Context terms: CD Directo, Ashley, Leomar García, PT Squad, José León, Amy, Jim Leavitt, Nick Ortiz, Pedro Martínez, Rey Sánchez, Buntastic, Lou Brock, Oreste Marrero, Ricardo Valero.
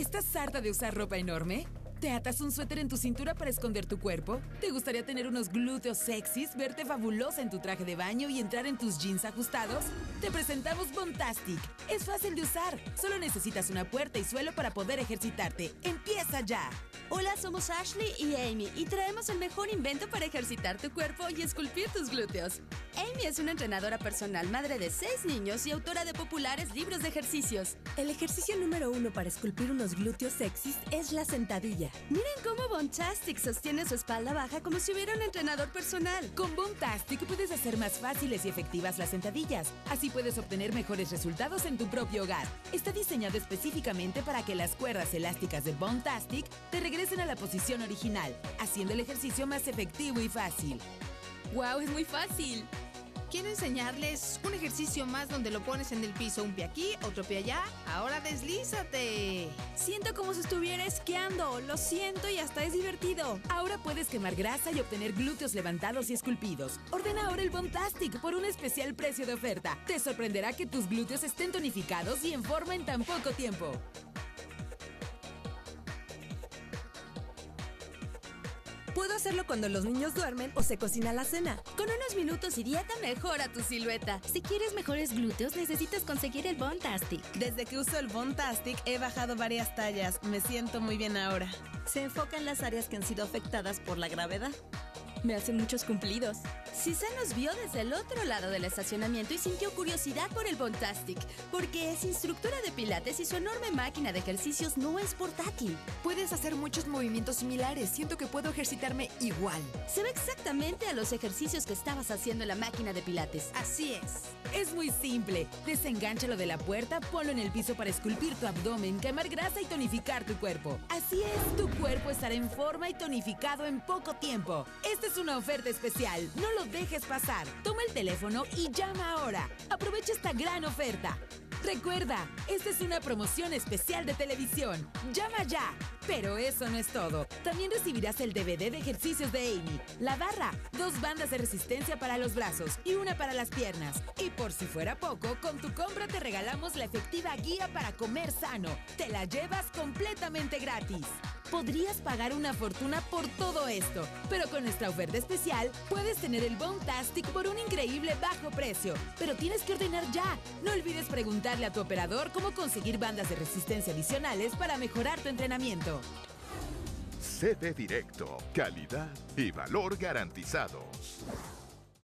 ¿Estás harta de usar ropa enorme? ¿Te atas un suéter en tu cintura para esconder tu cuerpo? ¿Te gustaría tener unos glúteos sexys, verte fabulosa en tu traje de baño y entrar en tus jeans ajustados? Te presentamos Buntastic. Es fácil de usar. Solo necesitas una puerta y suelo para poder ejercitarte. ¡Empieza ya! Hola, somos Ashley y Amy y traemos el mejor invento para ejercitar tu cuerpo y esculpir tus glúteos. Amy es una entrenadora personal, madre de 6 niños y autora de populares libros de ejercicios. El ejercicio número 1 para esculpir unos glúteos sexys es la sentadilla. Miren cómo Buntastic sostiene su espalda baja como si hubiera un entrenador personal. Con Buntastic puedes hacer más fáciles y efectivas las sentadillas. Así puedes obtener mejores resultados en tu propio hogar. Está diseñado específicamente para que las cuerdas elásticas de Buntastic te regresen a la posición original, haciendo el ejercicio más efectivo y fácil. ¡Wow! ¡Es muy fácil! Quiero enseñarles un ejercicio más donde lo pones en el piso, un pie aquí, otro pie allá. ¡Ahora deslízate! Siento como si estuviera esquiando. Lo siento y hasta es divertido. Ahora puedes quemar grasa y obtener glúteos levantados y esculpidos. Ordena ahora el Buntastic por un especial precio de oferta. Te sorprenderá que tus glúteos estén tonificados y en forma en tan poco tiempo. Puedo hacerlo cuando los niños duermen o se cocina la cena. Con unos minutos y dieta mejora tu silueta. Si quieres mejores glúteos, necesitas conseguir el Buntastic. Desde que uso el Buntastic he bajado varias tallas. Me siento muy bien ahora. Se enfoca en las áreas que han sido afectadas por la gravedad. Me hace muchos cumplidos. Sisa nos vio desde el otro lado del estacionamiento y sintió curiosidad por el Buntastic, porque es instructora de pilates y su enorme máquina de ejercicios no es portátil. Puedes hacer muchos movimientos similares. Siento que puedo ejercitarme igual. Se ve exactamente a los ejercicios que estabas haciendo en la máquina de pilates. Así es. Es muy simple. Desengánchalo de la puerta, ponlo en el piso para esculpir tu abdomen, quemar grasa y tonificar tu cuerpo. Así es, tu cuerpo estará en forma y tonificado en poco tiempo. Esta es una oferta especial. No lo dejes pasar. Toma el teléfono y llama ahora. Aprovecha esta gran oferta. Recuerda, esta es una promoción especial de televisión. ¡Llama ya! Pero eso no es todo. También recibirás el DVD de ejercicios de Amy, la barra, 2 bandas de resistencia para los brazos y una para las piernas. Y por si fuera poco, con tu compra te regalamos la efectiva guía para comer sano. Te la llevas completamente gratis. Podrías pagar una fortuna por todo esto, pero con nuestra oferta especial puedes tener el Buntastic por un increíble bajo precio. Pero tienes que ordenar ya. No olvides preguntarle a tu operador cómo conseguir bandas de resistencia adicionales para mejorar tu entrenamiento. CD Directo, calidad y valor garantizados.